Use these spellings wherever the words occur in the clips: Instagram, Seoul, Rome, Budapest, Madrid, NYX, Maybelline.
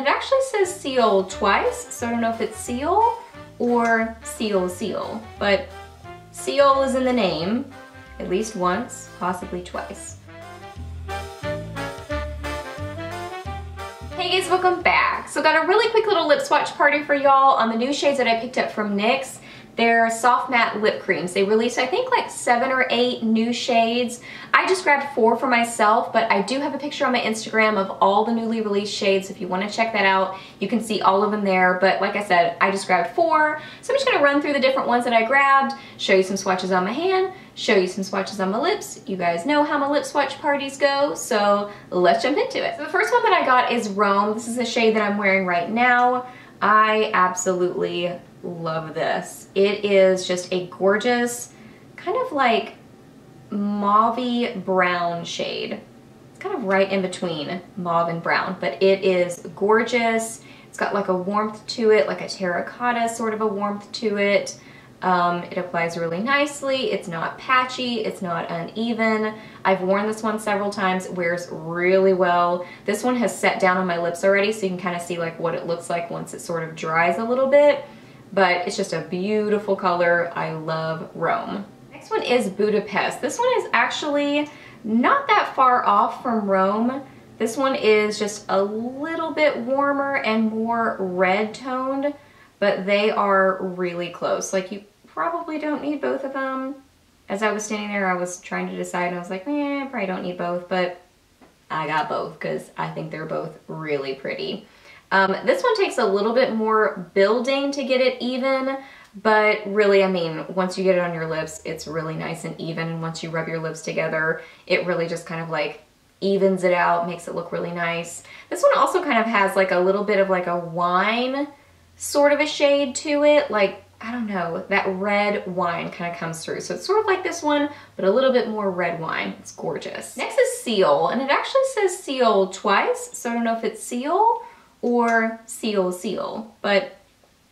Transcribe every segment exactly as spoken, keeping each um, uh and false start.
It actually says Seoul twice, so I don't know if it's Seoul or Seoul Seoul, but Seoul is in the name at least once, possibly twice. Hey guys, welcome back. So got a really quick little lip swatch party for y'all on the new shades that I picked up from NYX. They're soft matte lip creams. They released, I think, like seven or eight new shades. I just grabbed four for myself, but I do have a picture on my Instagram of all the newly released shades. If you want to check that out, you can see all of them there. But like I said, I just grabbed four. So I'm just going to run through the different ones that I grabbed, show you some swatches on my hand, show you some swatches on my lips. You guys know how my lip swatch parties go, so let's jump into it. So the first one that I got is Rome. This is the shade that I'm wearing right now. I absolutely love this. It is just a gorgeous kind of like mauve-y brown shade. It's kind of right in between mauve and brown, but it is gorgeous. It's got like a warmth to it, like a terracotta sort of a warmth to it. Um, it applies really nicely. It's not patchy. It's not uneven. I've worn this one several times. It wears really well. This one has set down on my lips already, so you can kind of see like what it looks like once it sort of dries a little bit. But it's just a beautiful color. I love Rome. Next one is Budapest. This one is actually not that far off from Rome. This one is just a little bit warmer and more red toned, but they are really close. Like, you probably don't need both of them. As I was standing there, I was trying to decide, and I was like, eh, I probably don't need both, but I got both because I think they're both really pretty. Um, this one takes a little bit more building to get it even, but really, I mean, once you get it on your lips, it's really nice and even. And once you rub your lips together, it really just kind of like evens it out, makes it look really nice. This one also kind of has like a little bit of like a wine sort of a shade to it. Like, I don't know, that red wine kind of comes through. So it's sort of like this one, but a little bit more red wine. It's gorgeous. Next is Seoul, and it actually says Seoul twice. So I don't know if it's Seoul or Seoul Seoul, but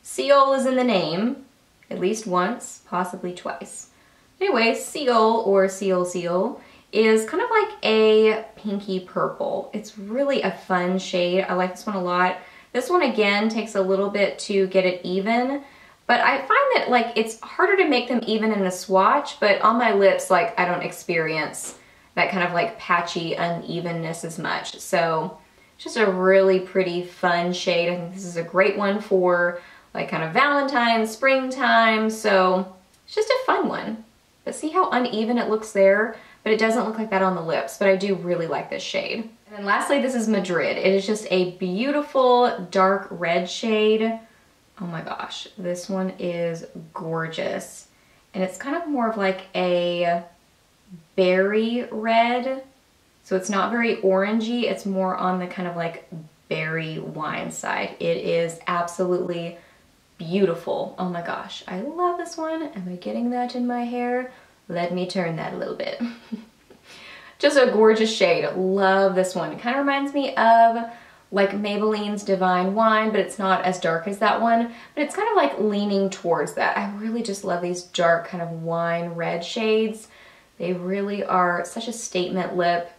Seoul is in the name at least once, possibly twice. Anyway, Seoul or Seoul Seoul is kind of like a pinky purple. It's really a fun shade. I like this one a lot. This one again takes a little bit to get it even, but I find that like it's harder to make them even in a swatch, but on my lips, like I don't experience that kind of like patchy unevenness as much. So just a really pretty fun shade. I think this is a great one for like kind of Valentine's, springtime. So it's just a fun one. But see how uneven it looks there? But it doesn't look like that on the lips, but I do really like this shade. And then lastly, this is Madrid. It is just a beautiful dark red shade. Oh my gosh, this one is gorgeous. And it's kind of more of like a berry red. So it's not very orangey, it's more on the kind of like berry wine side. It is absolutely beautiful. Oh my gosh, I love this one. Am I getting that in my hair? Let me turn that a little bit. Just a gorgeous shade, love this one. It kind of reminds me of like Maybelline's Divine Wine, but it's not as dark as that one, but it's kind of like leaning towards that. I really just love these dark kind of wine red shades. They really are such a statement lip.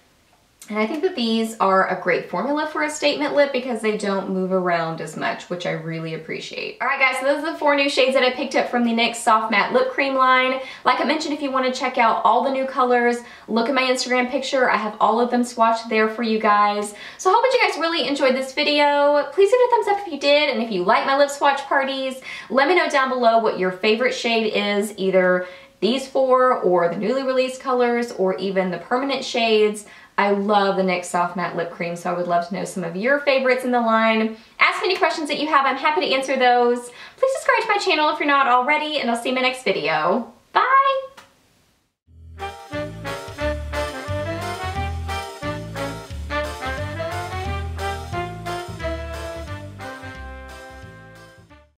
And I think that these are a great formula for a statement lip because they don't move around as much, which I really appreciate. All right, guys, so those are the four new shades that I picked up from the NYX Soft Matte Lip Cream line. Like I mentioned, if you want to check out all the new colors, look at my Instagram picture. I have all of them swatched there for you guys. So I hope that you guys really enjoyed this video. Please give it a thumbs up if you did, and if you like my lip swatch parties, let me know down below what your favorite shade is, either these four or the newly released colors or even the permanent shades. I love the NYX Soft Matte Lip Cream, so I would love to know some of your favorites in the line. Ask me any questions that you have. I'm happy to answer those. Please subscribe to my channel if you're not already, and I'll see you in my next video. Bye!